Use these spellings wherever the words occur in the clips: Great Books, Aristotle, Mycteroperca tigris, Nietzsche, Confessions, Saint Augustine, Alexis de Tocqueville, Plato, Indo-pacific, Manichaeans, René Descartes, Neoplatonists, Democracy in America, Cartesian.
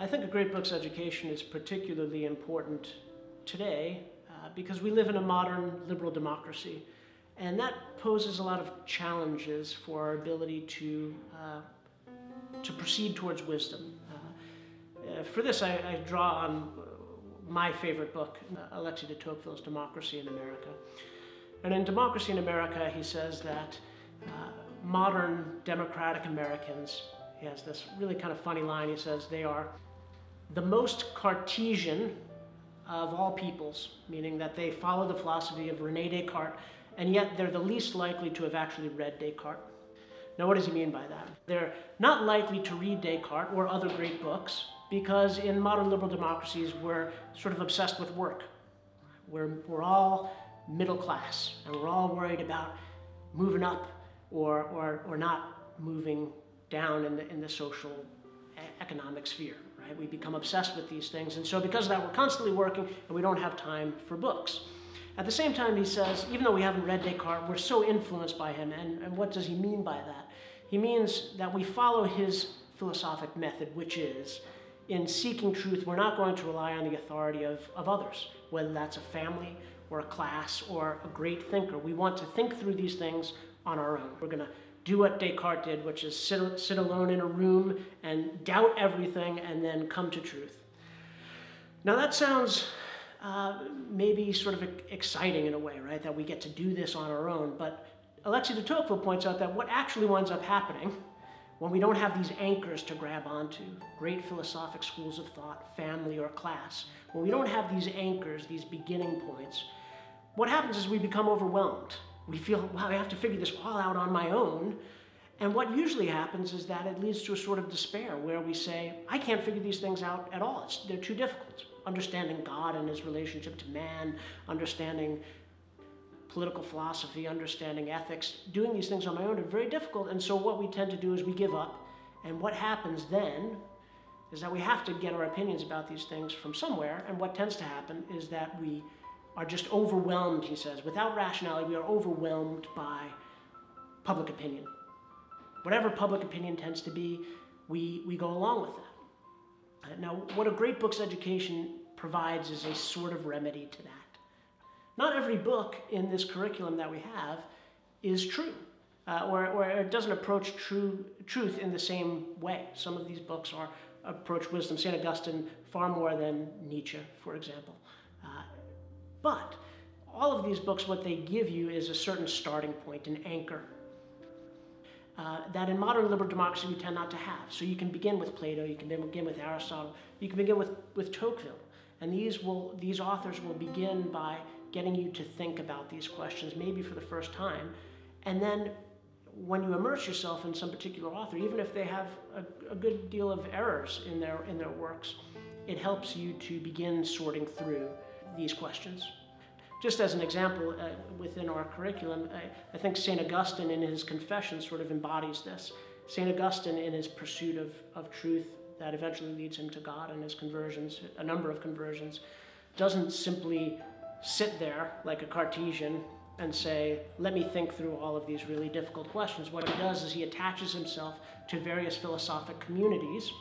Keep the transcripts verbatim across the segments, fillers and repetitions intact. I think a great book's education is particularly important today uh, because we live in a modern liberal democracy, and that poses a lot of challenges for our ability to, uh, to proceed towards wisdom. Uh, for this, I, I draw on my favorite book, Alexis de Tocqueville's Democracy in America. And in Democracy in America, he says that uh, modern democratic Americans, he has this really kind of funny line, he says they are the most Cartesian of all peoples, meaning that they follow the philosophy of René Descartes, and yet they're the least likely to have actually read Descartes. Now, what does he mean by that? They're not likely to read Descartes or other great books, because in modern liberal democracies, we're sort of obsessed with work. We're, we're all middle class, and we're all worried about moving up or, or, or not moving down in the, in the social economic sphere, right? We become obsessed with these things, and so because of that, we're constantly working, and we don't have time for books. At the same time, he says, even though we haven't read Descartes, we're so influenced by him, and, and what does he mean by that? He means that we follow his philosophic method, which is, in seeking truth, we're not going to rely on the authority of, of others, whether that's a family or a class or a great thinker. We want to think through these things on our own. We're going to do what Descartes did, which is sit, sit alone in a room and doubt everything and then come to truth. Now that sounds uh, maybe sort of exciting in a way, right? That we get to do this on our own, but Alexis de Tocqueville points out that what actually winds up happening when we don't have these anchors to grab onto, great philosophic schools of thought, family or class, when we don't have these anchors, these beginning points, what happens is we become overwhelmed. We feel, wow, I have to figure this all out on my own. And what usually happens is that it leads to a sort of despair where we say, I can't figure these things out at all. It's, they're too difficult. Understanding God and his relationship to man, understanding political philosophy, understanding ethics, doing these things on my own are very difficult. And so what we tend to do is we give up. And what happens then is that we have to get our opinions about these things from somewhere. And what tends to happen is that we are just overwhelmed, he says. Without rationality, we are overwhelmed by public opinion. Whatever public opinion tends to be, we, we go along with that. Now, what a great book's education provides is a sort of remedy to that. Not every book in this curriculum that we have is true, uh, or, or it doesn't approach true, truth in the same way. Some of these books are approach wisdom, Saint Augustine, far more than Nietzsche, for example. Uh, but all of these books, what they give you is a certain starting point, an anchor, uh, that in modern liberal democracy we tend not to have. So you can begin with Plato, you can begin with Aristotle, you can begin with, with Tocqueville, and these, will, these authors will begin by getting you to think about these questions, maybe for the first time. And then when you immerse yourself in some particular author, even if they have a, a good deal of errors in their, in their works, it helps you to begin sorting through these questions. Just as an example, uh, within our curriculum, I, I think Saint Augustine in his Confessions sort of embodies this. Saint Augustine in his pursuit of, of truth that eventually leads him to God and his conversions, a number of conversions, doesn't simply sit there like a Cartesian and say, let me think through all of these really difficult questions. What he does is he attaches himself to various philosophic communities,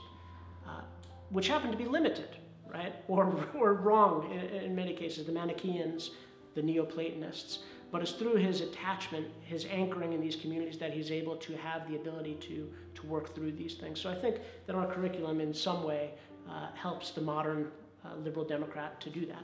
uh, which happen to be limited, right? Or, or wrong in, in many cases, the Manichaeans, the Neoplatonists. But it's through his attachment, his anchoring in these communities that he's able to have the ability to, to work through these things. So I think that our curriculum in some way uh, helps the modern uh, liberal Democrat to do that.